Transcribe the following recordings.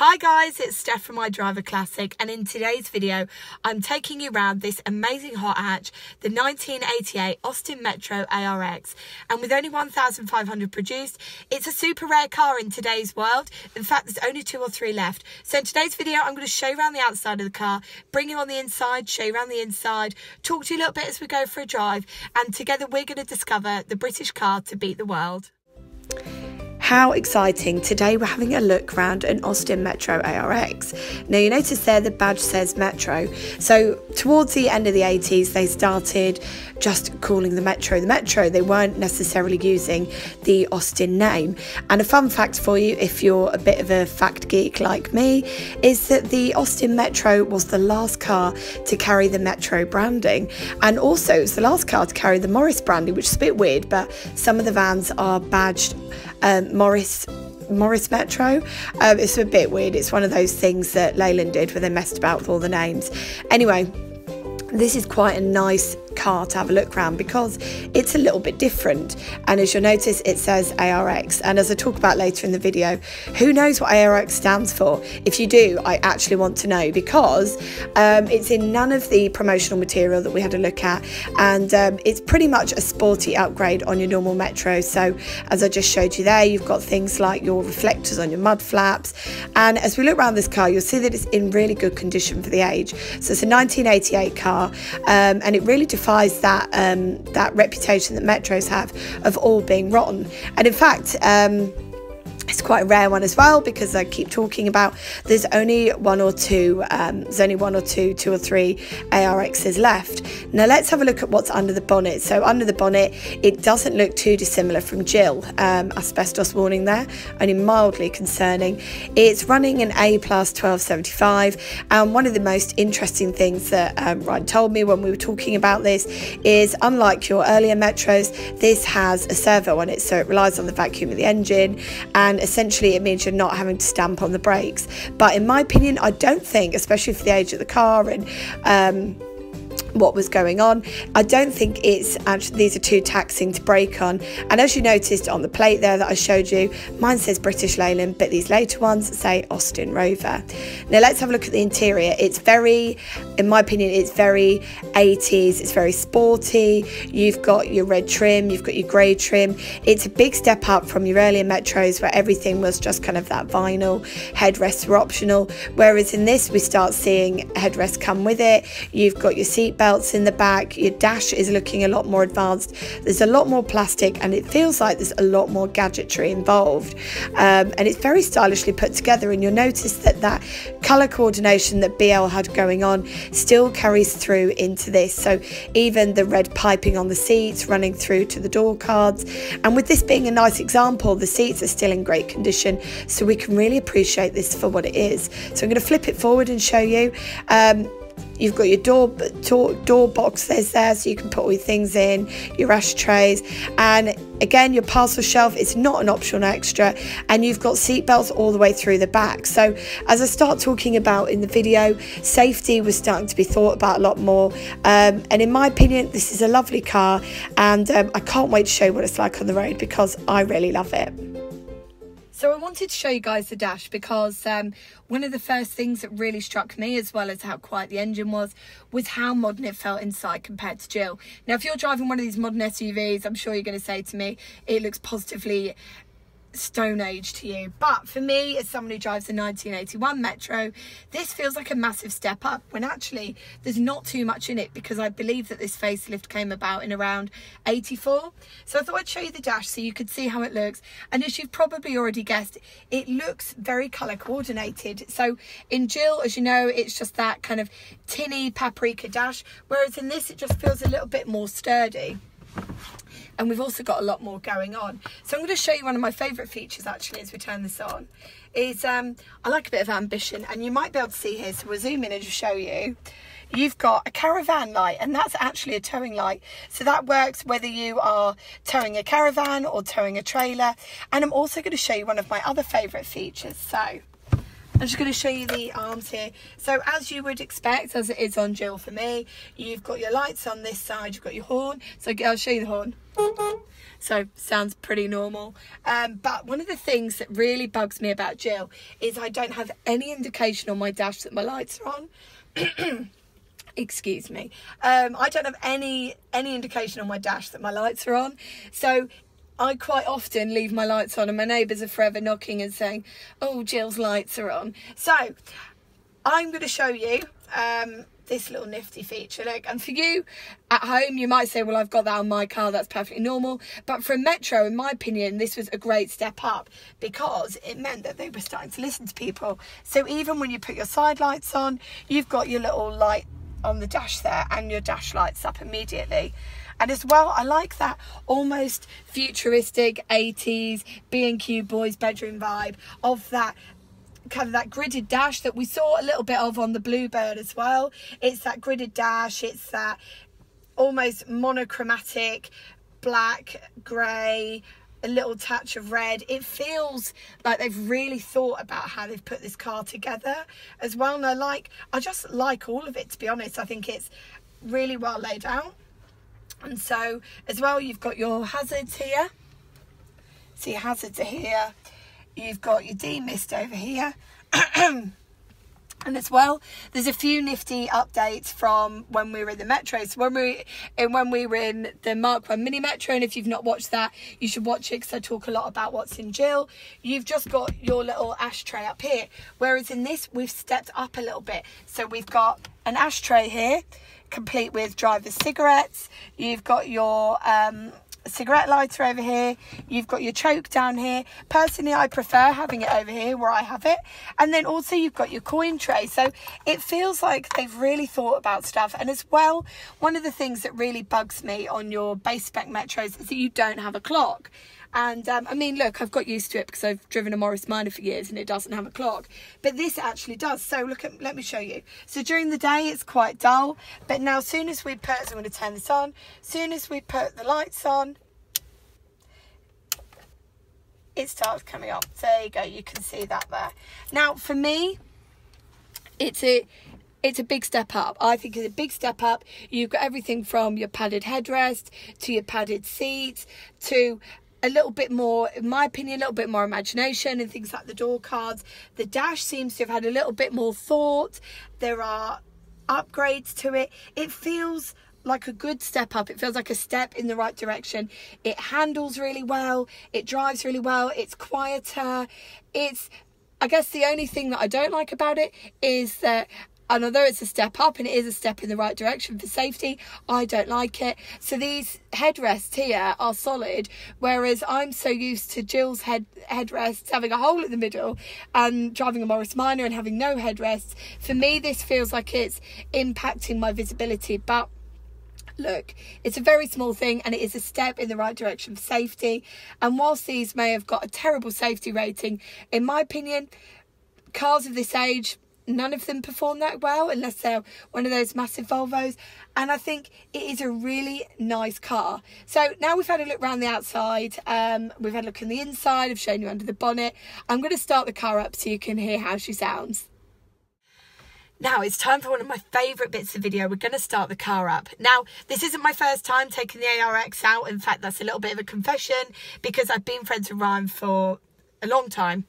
Hi guys, it's Steph from My Driver Classic, and in today's video I'm taking you around this amazing hot hatch, the 1988 Austin Metro ARX, and with only 1,500 produced, it's a super rare car in today's world. In fact, there's only 2 or 3 left. So in today's video I'm going to show you around the outside of the car, bring you on the inside, show you around the inside, talk to you a little bit as we go for a drive, and together we're going to discover the British car to beat the world. How exciting! Today we're having a look round an Austin Metro ARX. Now you notice there the badge says Metro, so towards the end of the 80s they started just calling the Metro the Metro. They weren't necessarily using the Austin name. And a fun fact for you, if you're a bit of a fact geek like me, is that the Austin Metro was the last car to carry the Metro branding, and also it was the last car to carry the Morris branding, which is a bit weird, but some of the vans are badged Morris Metro. It's a bit weird. It's one of those things that Leyland did where they messed about with all the names. Anyway, this is quite a nice car to have a look around because it's a little bit different, and as you'll notice it says ARX, and as I talk about later in the video, who knows what ARX stands for? If you do, I actually want to know, because it's in none of the promotional material that we had a look at, and it's pretty much a sporty upgrade on your normal Metro. So as I just showed you there, you've got things like your reflectors on your mud flaps, and as we look around this car you'll see that it's in really good condition for the age. So it's a 1988 car, and it really defines that that reputation that Metros have of all being rotten. And in fact, it's quite a rare one as well, because I keep talking about there's only 1 or 2 two or three ARXs left. Now let's have a look at what's under the bonnet. So under the bonnet, it doesn't look too dissimilar from Jill. Asbestos warning there, only mildly concerning. It's running an A+ 1275, and one of the most interesting things that Ryan told me when we were talking about this is, unlike your earlier Metros, this has a servo on it, so it relies on the vacuum of the engine, and essentially it means you're not having to stamp on the brakes. But in my opinion, I don't think, especially for the age of the car and what was going on, I don't think it's actually, these are too taxing to brake on. And as you noticed on the plate there that I showed you, mine says British Leyland, but these later ones say Austin Rover. Now let's have a look at the interior. It's very, in my opinion, it's very 80s, it's very sporty. You've got your red trim, you've got your grey trim. It's a big step up from your earlier Metros where everything was just kind of that vinyl, headrests were optional, whereas in this we start seeing headrests come with it. You've got your seat belts in the back, your dash is looking a lot more advanced, there's a lot more plastic, and it feels like there's a lot more gadgetry involved, and it's very stylishly put together. And you'll notice that that colour coordination that BL had going on still carries through into this, so even the red piping on the seats running through to the door cards. And with this being a nice example, the seats are still in great condition, so we can really appreciate this for what it is. So I'm going to flip it forward and show you. You've got your door boxes there, so you can put all your things in, your ashtrays, and again your parcel shelf. It's not an optional extra, and you've got seat belts all the way through the back. So as I start talking about in the video, safety was starting to be thought about a lot more, and in my opinion this is a lovely car, and I can't wait to show you what it's like on the road because I really love it. So I wanted to show you guys the dash because one of the first things that really struck me, as well as how quiet the engine was how modern it felt inside compared to Jill. Now, if you're driving one of these modern SUVs, I'm sure you're going to say to me, it looks positively Stone Age to you. But for me, as someone who drives a 1981 Metro, this feels like a massive step up, when actually there's not too much in it, because I believe that this facelift came about in around 84. So I thought I'd show you the dash so you could see how it looks. And as you've probably already guessed, it looks very colour coordinated. So in Jill, as you know, it's just that kind of tinny paprika dash, whereas in this it just feels a little bit more sturdy. And we've also got a lot more going on. So I'm going to show you one of my favourite features actually as we turn this on. Is I like a bit of ambition, and you might be able to see here, so we'll zoom in and just show you. You've got a caravan light, and that's actually a towing light, so that works whether you are towing a caravan or towing a trailer. And I'm also going to show you one of my other favourite features. So I'm just going to show you the arms here. So as you would expect, as it is on Jill for me, you've got your lights on this side, you've got your horn. So I'll show you the horn. So sounds pretty normal, but one of the things that really bugs me about Jill is I don't have any indication on my dash that my lights are on. Excuse me. I don't have any indication on my dash that my lights are on, so I quite often leave my lights on and my neighbours are forever knocking and saying, oh, Jill's lights are on. So I'm going to show you this little nifty feature, look. And for you at home, you might say, well, I've got that on my car, that's perfectly normal. But for Metro, in my opinion, this was a great step up because it meant that they were starting to listen to people. So even when you put your side lights on, you've got your little light on the dash there and your dash lights up immediately. And as well, I like that almost futuristic 80s B&Q boys bedroom vibe of that kind of that gridded dash that we saw a little bit of on the Bluebird as well. It's that gridded dash, it's that almost monochromatic black, grey, a little touch of red. It feels like they've really thought about how they've put this car together as well. And I just like all of it, to be honest. I think it's really well laid out. And so as well, you've got your hazards here. So your hazards are here. You've got your demist over here. And as well, there's a few nifty updates from when we were in the Metro. So when we were in the Mark I Mini Metro, and if you've not watched that, you should watch it because I talk a lot about what's in Jill. You've just got your little ashtray up here. Whereas in this, we've stepped up a little bit. So we've got an ashtray here, complete with driver's cigarettes. You've got your cigarette lighter over here, you've got your choke down here. Personally, I prefer having it over here where I have it. And then also you've got your coin tray. So it feels like they've really thought about stuff. And as well, one of the things that really bugs me on your base spec Metros is that you don't have a clock. And I mean, look, I've got used to it because I've driven a Morris Minor for years and it doesn't have a clock, but this actually does. So look at, let me show you. So during the day it's quite dull, but now soon as we put, so I'm going to turn this on, soon as we put the lights on, it starts coming up. So there you go, you can see that there. Now for me, it's a big step up. I think it's a big step up. You've got everything from your padded headrest to your padded seats to a little bit more, in my opinion, a little bit more imagination and things like the door cards. The dash seems to have had a little bit more thought. There are upgrades to it. It feels like a good step up. It feels like a step in the right direction. It handles really well. It drives really well. It's quieter. It's, I guess the only thing that I don't like about it is that, and although it's a step up and it is a step in the right direction for safety, I don't like it. So these headrests here are solid, whereas I'm so used to Jill's headrests having a hole in the middle and driving a Morris Minor and having no headrests. For me, this feels like it's impacting my visibility, but look, it's a very small thing and it is a step in the right direction for safety. And whilst these may have got a terrible safety rating, in my opinion, cars of this age, none of them perform that well unless they're one of those massive Volvos. And I think it is a really nice car. So now we've had a look around the outside. We've had a look on the inside. I've shown you under the bonnet. I'm going to start the car up so you can hear how she sounds. Now it's time for one of my favourite bits of video. We're going to start the car up. Now, this isn't my first time taking the ARX out. In fact, that's a little bit of a confession because I've been friends with Ryan for a long time.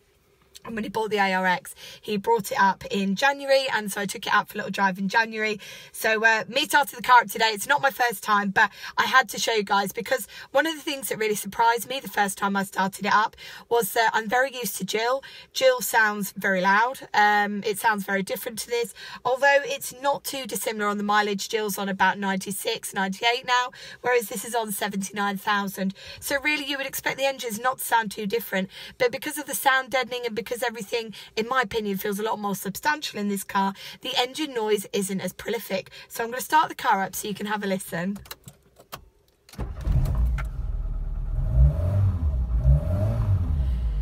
And when he bought the ARX, he brought it up in January, and so I took it out for a little drive in January. So me starting the car up today, it's not my first time, but I had to show you guys, because one of the things that really surprised me the first time I started it up was that I'm very used to Jill. Jill sounds very loud. It sounds very different to this, although it's not too dissimilar on the mileage. Jill's on about 96, 98 now, whereas this is on 79,000. So really you would expect the engines not to sound too different, but because of the sound deadening and because everything, in my opinion, feels a lot more substantial in this car, the engine noise isn't as prolific. So I'm going to start the car up so you can have a listen.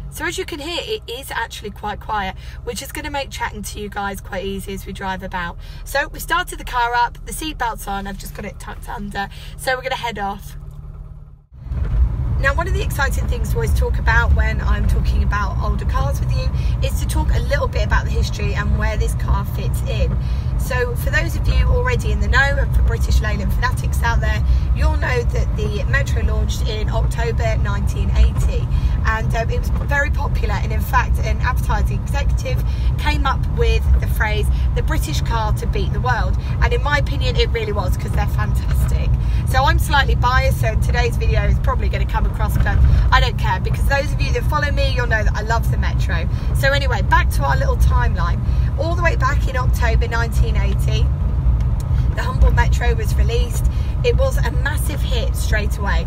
So as you can hear, it is actually quite quiet, which is going to make chatting to you guys quite easy as we drive about. So we started the car up, the seatbelt's on, I've just got it tucked under, so we're going to head off. Now, one of the exciting things to always talk about when I'm talking about older cars with you is to talk a little bit about the history and where this car fits in. So for those of you already in the know, and for British Leyland fanatics out there, you'll know that the Metro launched in October 1980, and it was very popular, and in fact an advertising executive came up with the phrase, the British car to beat the world, and in my opinion it really was, because they're fantastic. So I'm slightly biased, so today's video is probably going to come across, but I don't care, because those of you that follow me, you'll know that I love the Metro. So anyway, back to our little timeline. All the way back in October 1980, the humble Metro was released. It was a massive hit straight away.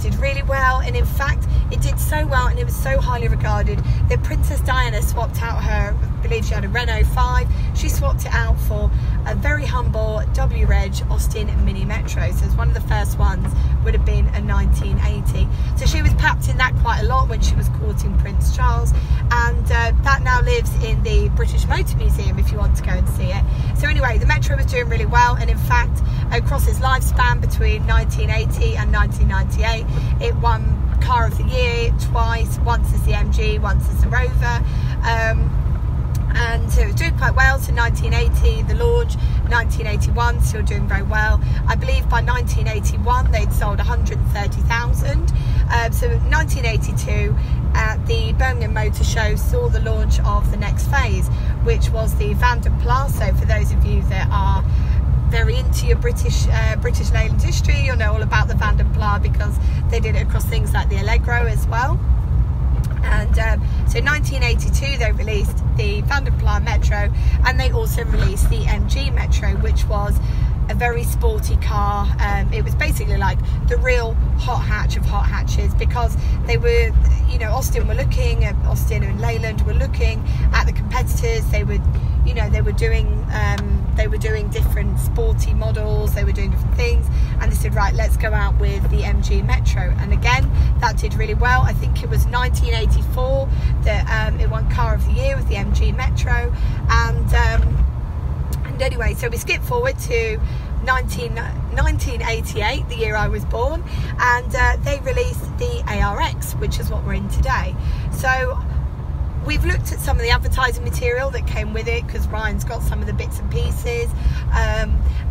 Did really well, and in fact it did so well and it was so highly regarded that Princess Diana swapped out her, I believe she had a Renault 5, she swapped it out for a very humble W-Reg Austin Mini Metro. So it's one of the first ones, would have been a 1980. So she was papped in that quite a lot when she was courting Prince Charles, and that now lives in the British Motor Museum if you want to go and see it. So anyway, the Metro was doing really well, and in fact across its lifespan between 1980 and 1998 it won Car of the Year twice, once as the MG, once as the Rover, and so it was doing quite well. So 1980 the launch, 1981 still doing very well. I believe by 1981 they'd sold 130,000. So 1982 at the Birmingham Motor Show saw the launch of the next phase, which was the Vanden Plas. So for those of you that are very into your British Leyland history, you'll know all about the Vanden Plas, because they did it across things like the Allegro as well. And so in 1982 they released the Vanden Plas Metro, and they also released the MG Metro, which was a very sporty car. It was basically like the real hot hatch of hot hatches, because they were, you know, Austin and Leyland were looking at the competitors. They were, you know, they were doing different sporty models, they were doing different things, and they said, right, let's go out with the MG Metro. And again, that did really well. I think it was 1984 that it won Car of the Year with the MG Metro. And anyway, so we skip forward to 1988, the year I was born, and they released the ARX, which is what we're in today. So we've looked at some of the advertising material that came with it, because Ryan's got some of the bits and pieces,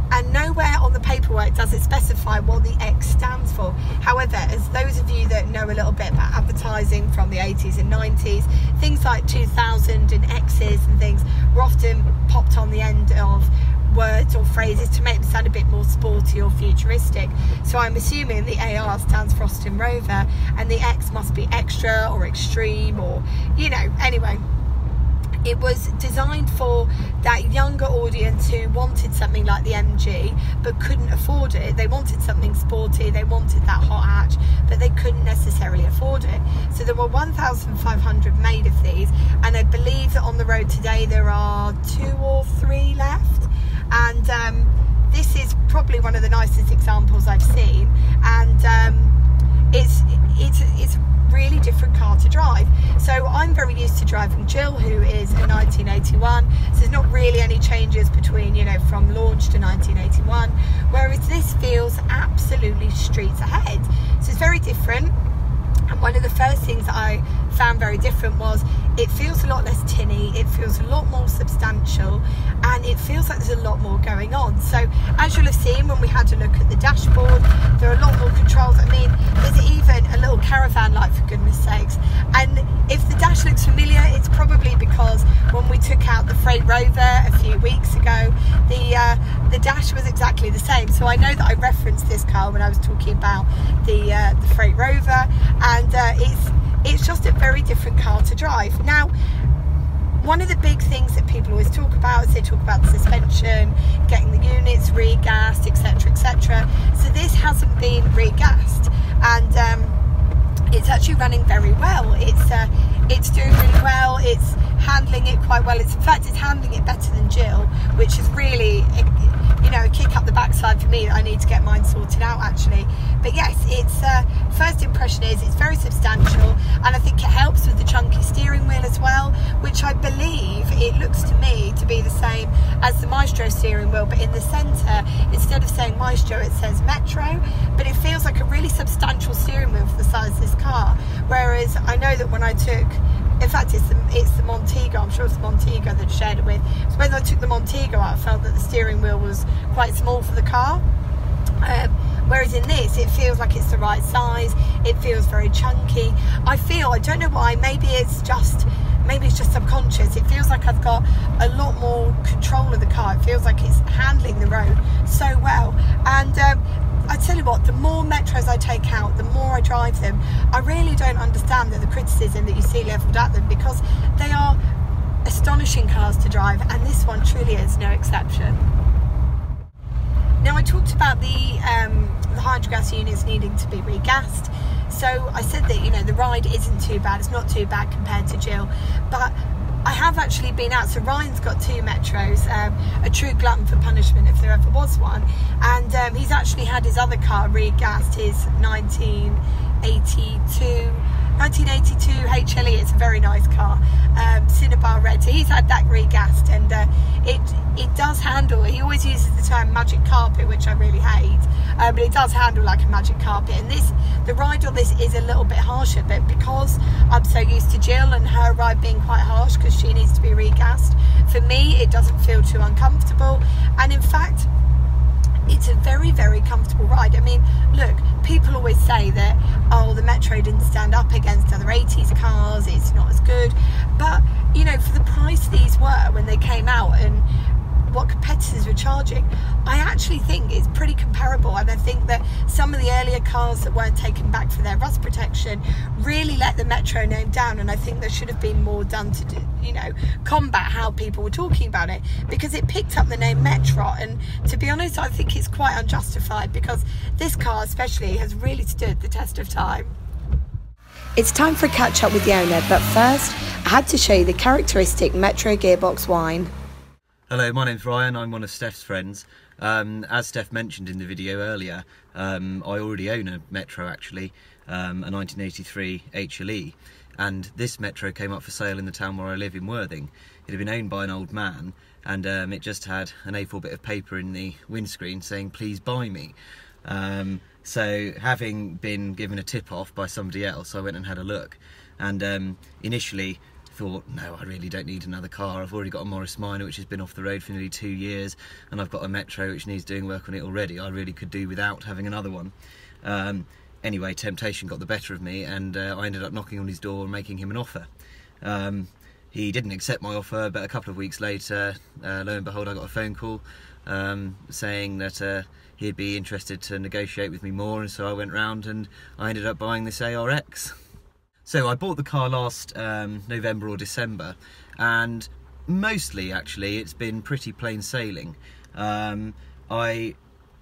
and nowhere on the paperwork does it specify what the X stands for. However, as those of you that know a little bit about advertising from the 80s and 90s, things like 2000 and X's and things were often popped on the end of words or phrases to make them sound a bit more sporty or futuristic. So I'm assuming the AR stands for Austin Rover, and the X must be extra or extreme, or, you know, anyway. It was designed for that younger audience who wanted something like the MG but couldn't afford it. They wanted something sporty, they wanted that hot hatch, but they couldn't necessarily afford it. So there were 1,500 made of these, and I believe that on the road today there are 2 or 3 left. And this is probably one of the nicest examples I've seen, and it's really different car to drive. So I'm very used to driving Jill, who is a 1981, so there's not really any changes between, you know, from launch to 1981, whereas this feels absolutely streets ahead. So it's very different, and one of the first things that I found very different was it feels a lot less tinny, it feels a lot more substantial, and it feels like there's a lot more going on. So as you'll have seen when we had a look at the dashboard, there are a lot more controls. I mean, there's even a little caravan light, for goodness sakes. And if the dash looks familiar, it's probably because when we took out the Freight Rover a few weeks ago, the dash was exactly the same. So I know that I referenced this car when I was talking about the Freight Rover, and it's just a very different car to drive. Now, one of the big things that people always talk about is they talk about the suspension, getting the units regassed, etc, etc. So this hasn't been regassed, and it's actually running very well. It's doing really well, it's handling it quite well. In fact, it's handling it better than Jill, which is really, you know, a kick up the backside for me. I need to get mine sorted out, actually. But yes, it's first impression is it's very substantial, and I think it helps with the chunky steering wheel as well, which I believe it looks to me to be the same as the Maestro steering wheel, but in the centre, instead of saying Maestro, it says Metro, but it feels like a really substantial steering wheel for the size of this car. Whereas I know that when I took, in fact it's the Montego, I'm sure it's the Montego that I shared it with, so when I took the Montego out, I felt that the steering wheel was quite small for the car. Whereas in this, it feels like it's the right size. It feels very chunky. I feel, I don't know why, maybe it's just subconscious. It feels like I've got a lot more control of the car. It feels like it's handling the road so well. And I tell you what, the more Metros I take out, the more I drive them, I really don't understand that the criticism that you see levelled at them, because they are astonishing cars to drive, and this one truly is no exception. Now, I talked about the hydrogas units needing to be regassed. So I said that, you know, the ride isn't too bad. It's not too bad compared to Jill. But I have actually been out. So Ryan's got two Metros, a true glutton for punishment if there ever was one. And he's actually had his other car regassed, his 1982 HLE. It's a very nice car, Cinnabar red. So he's had that regassed, and it does handle. He always uses the term magic carpet, which I really hate, but it does handle like a magic carpet. And this, the ride on this is a little bit harsher, but because I'm so used to Jill and her ride being quite harsh because she needs to be regassed, for me it doesn't feel too uncomfortable. And in fact, it's a very, very comfortable ride. I mean, look, people always say that, oh, the Metro didn't stand up against other 80s cars, it's not as good. But, you know, for the price these were when they came out and what competitors were charging, I actually think it's pretty comparable. And I think that some of the earlier cars that weren't taken back for their rust protection really let the Metro name down, and I think there should have been more done to do, you know, combat how people were talking about it, because it picked up the name Metro, and to be honest I think it's quite unjustified, because this car especially has really stood the test of time. It's time for a catch up with the owner, but first I had to show you the characteristic Metro gearbox whine. Hello, my name's Ryan, I'm one of Steph's friends. As Steph mentioned in the video earlier, I already own a Metro actually, a 1983 HLE, and this Metro came up for sale in the town where I live in Worthing. It had been owned by an old man, and it just had an A4 bit of paper in the windscreen saying, please buy me. So having been given a tip off by somebody else, I went and had a look, and initially thought, no, I really don't need another car. I've already got a Morris Minor which has been off the road for nearly 2 years, and I've got a Metro which needs doing work on it already. I really could do without having another one. Anyway, temptation got the better of me, and I ended up knocking on his door and making him an offer. He didn't accept my offer, but a couple of weeks later, lo and behold, I got a phone call saying that he'd be interested to negotiate with me more, and so I went round and I ended up buying this ARX. So I bought the car last November or December, and mostly actually it's been pretty plain sailing. I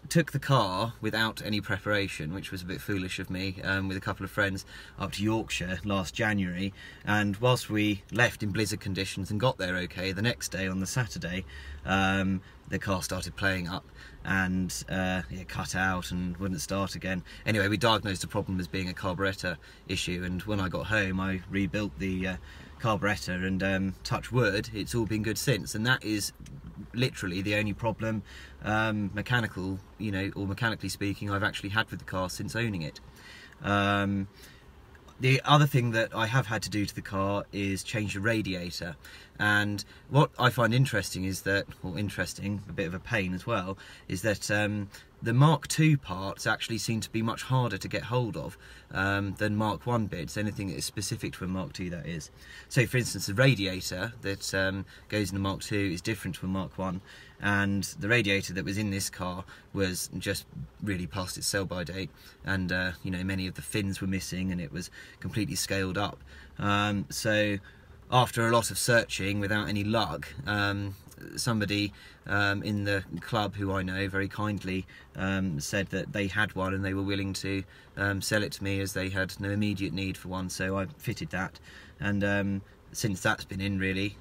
took the car without any preparation, which was a bit foolish of me, with a couple of friends up to Yorkshire last January, and whilst we left in blizzard conditions and got there okay, the next day on the Saturday the car started playing up, and it cut out and wouldn't start again. Anyway, we diagnosed the problem as being a carburettor issue, and when I got home I rebuilt the carburettor, and touch wood, it's all been good since. And that is literally the only problem, mechanical, you know, or mechanically speaking, I've actually had with the car since owning it. The other thing that I have had to do to the car is change the radiator, and what I find interesting is that, or interesting, a bit of a pain as well, is that the Mark II parts actually seem to be much harder to get hold of than Mark I bits, anything that is specific to a Mark II that is. So for instance, the radiator that goes in the Mark II is different to a Mark I, and the radiator that was in this car was just really past its sell-by date, and you know, many of the fins were missing and it was completely scaled up. So after a lot of searching without any luck, somebody in the club who I know very kindly said that they had one and they were willing to sell it to me as they had no immediate need for one, so I fitted that, and since that's been in really,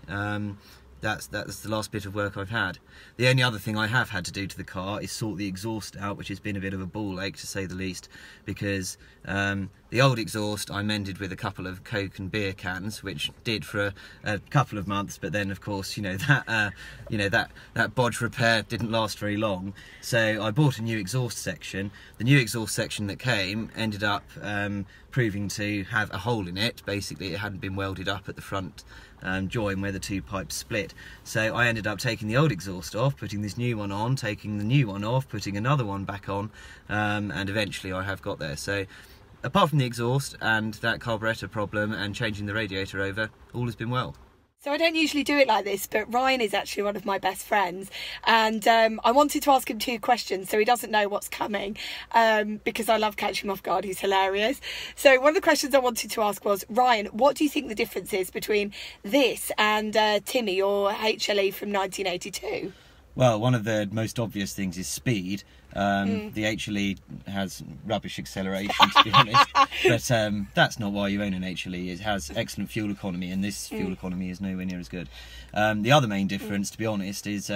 that's the last bit of work I've had. The only other thing I have had to do to the car is sort the exhaust out, which has been a bit of a ball ache to say the least, because the old exhaust I mended with a couple of Coke and beer cans, which did for a couple of months, but then of course, you know, that bodge repair didn't last very long. So I bought a new exhaust section. The new exhaust section that came ended up proving to have a hole in it. Basically, it hadn't been welded up at the front join where the two pipes split. So I ended up taking the old exhaust off, putting this new one on, taking the new one off, putting another one back on, and eventually I have got there. So apart from the exhaust and that carburettor problem and changing the radiator over, all has been well. So I don't usually do it like this, but Ryan is actually one of my best friends, and I wanted to ask him two questions so he doesn't know what's coming, because I love catching him off guard. He's hilarious. So one of the questions I wanted to ask was, Ryan, what do you think the difference is between this and Timmy or HLE from 1982? Well, one of the most obvious things is speed. The HLE has rubbish acceleration, to be honest, but that's not why you own an HLE. It has excellent fuel economy, and this fuel economy is nowhere near as good. The other main difference, to be honest, is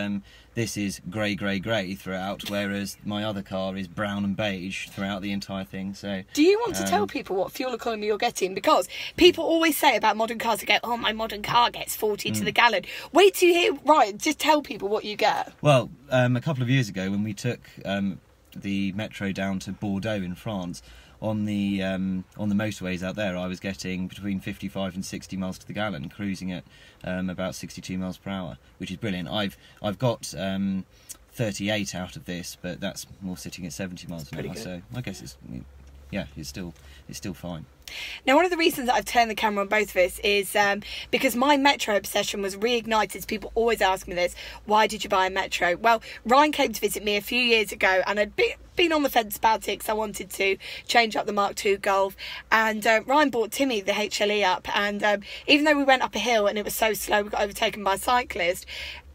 this is grey, grey, grey throughout, whereas my other car is brown and beige throughout the entire thing. So, do you want to tell people what fuel economy you're getting? Because people always say about modern cars, they go, oh, my modern car gets 40 to the gallon. Wait till you hear, Ryan, just tell people what you get. Well, a couple of years ago when we took the Metro down to Bordeaux in France, on the motorways out there, I was getting between 55 and 60 miles to the gallon, cruising at about 62 miles per hour, which is brilliant. I've got 38 out of this, but that's more sitting at 70 miles an hour. So I guess it's, yeah, it's still fine. Now, one of the reasons that I've turned the camera on both of us is because my Metro obsession was reignited. People always ask me this, why did you buy a Metro? Well, Ryan came to visit me a few years ago, and I'd been on the fence about it because I wanted to change up the Mark II Golf, and Ryan bought Timmy the HLE up, and even though we went up a hill and it was so slow we got overtaken by a cyclist,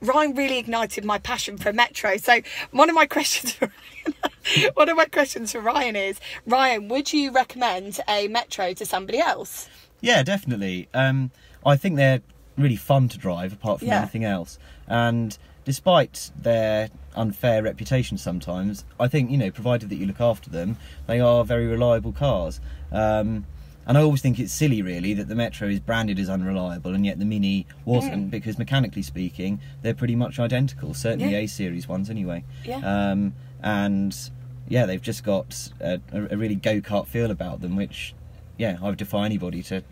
Ryan really ignited my passion for Metro. So one of my questions for Ryan, is, Ryan, would you recommend a Metro to somebody else? Yeah, definitely. I think they're really fun to drive, apart from anything else. And despite their unfair reputation sometimes, I think, you know, provided that you look after them, they are very reliable cars. And I always think it's silly, really, that the Metro is branded as unreliable and yet the Mini wasn't, because mechanically speaking, they're pretty much identical, certainly A-series ones anyway. And yeah, they've just got a really go-kart feel about them, which, yeah, I would defy anybody to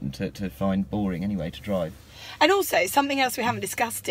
find boring anyway to drive. And also, something else we haven't discussed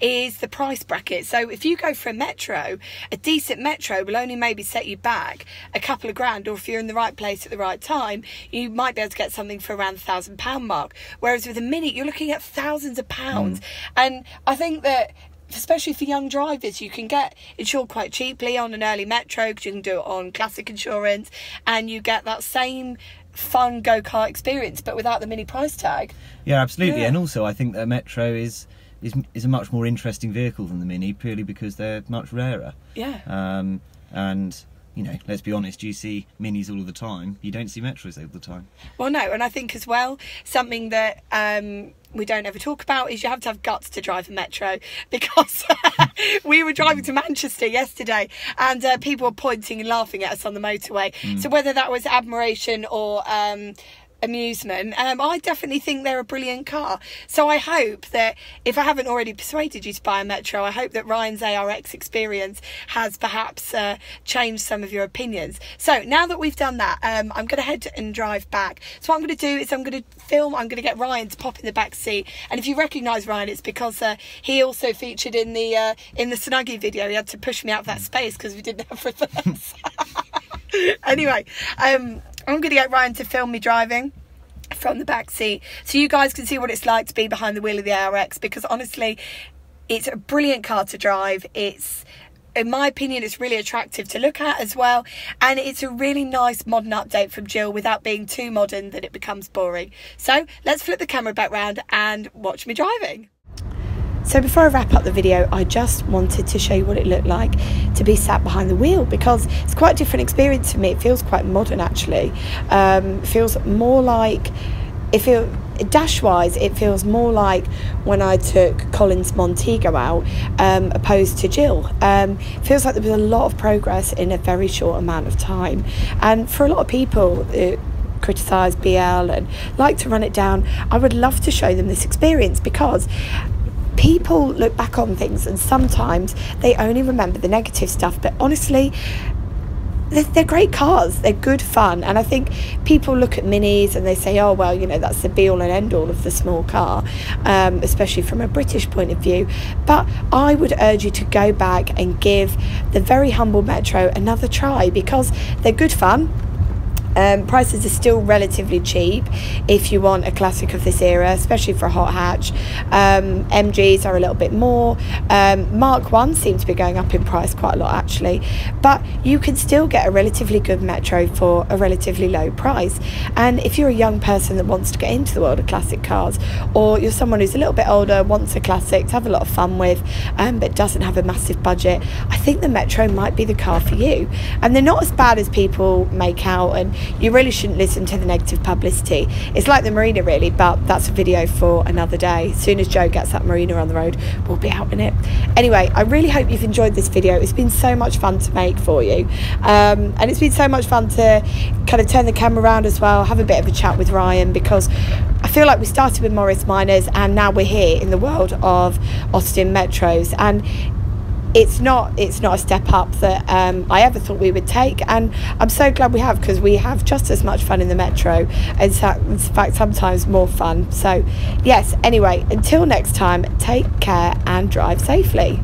is the price bracket. So if you go for a Metro, a decent Metro will only maybe set you back a couple of grand, or if you're in the right place at the right time, you might be able to get something for around the £1,000 mark. Whereas with a Mini, you're looking at thousands of pounds. And I think that, especially for young drivers, you can get insured quite cheaply on an early Metro because you can do it on classic insurance, and you get that same fun go-kart experience but without the Mini price tag. Yeah, absolutely. And also I think that Metro is a much more interesting vehicle than the Mini, purely because they're much rarer. And you know, let's be honest, you see Minis all of the time, you don't see Metros all the time. Well, no, and I think as well, something that we don't ever talk about is you have to have guts to drive a Metro, because we were driving to Manchester yesterday and people were pointing and laughing at us on the motorway. So whether that was admiration or amusement, I definitely think they're a brilliant car. So I hope that, if I haven't already persuaded you to buy a Metro, I hope that Ryan's ARX experience has perhaps changed some of your opinions. So now that we've done that, I'm going to head and drive back. So what I'm going to do is I'm going to film, I'm going to get Ryan to pop in the back seat, and if you recognise Ryan, it's because he also featured in the Snuggie video. He had to push me out of that space because we didn't have reverse. Anyway, I'm going to get Ryan to film me driving from the back seat so you guys can see what it's like to be behind the wheel of the ARX, because honestly, it's a brilliant car to drive. It's, in my opinion, it's really attractive to look at as well, and it's a really nice modern update from Jill without being too modern that it becomes boring. So let's flip the camera back round and watch me driving. So before I wrap up the video, I just wanted to show you what it looked like to be sat behind the wheel, because it's quite a different experience for me. It feels quite modern, actually. It feels more like, Dash-wise, it feels more like when I took Colin's Montego out, opposed to Jill. It feels like there was a lot of progress in a very short amount of time. And for a lot of people that criticise BL and like to run it down, I would love to show them this experience, because people look back on things and sometimes they only remember the negative stuff, but honestly, they're great cars, they're good fun. And I think people look at minis and they say, oh well, you know, that's the be all and end all of the small car, especially from a British point of view. But I would urge you to go back and give the very humble Metro another try, because they're good fun. Prices are still relatively cheap if you want a classic of this era, especially for a hot hatch. MGs are a little bit more. Mark I seems to be going up in price quite a lot actually, but you can still get a relatively good Metro for a relatively low price. And if you're a young person that wants to get into the world of classic cars, or you're someone who's a little bit older, wants a classic to have a lot of fun with, but doesn't have a massive budget, I think the Metro might be the car for you. And they're not as bad as people make out, and you really shouldn't listen to the negative publicity. It's like the Marina really, but that's a video for another day. As soon as Joe gets that Marina on the road, we'll be out in it. Anyway, I really hope you've enjoyed this video. It's been so much fun to make for you, and it's been so much fun to kind of turn the camera around as well, have a bit of a chat with Ryan, because I feel like we started with Morris Miners and now we're here in the world of Austin Metros, and it's not a step up that I ever thought we would take, and I'm so glad we have, because we have just as much fun in the Metro, and in fact sometimes more fun. So yes, anyway, until next time, take care and drive safely.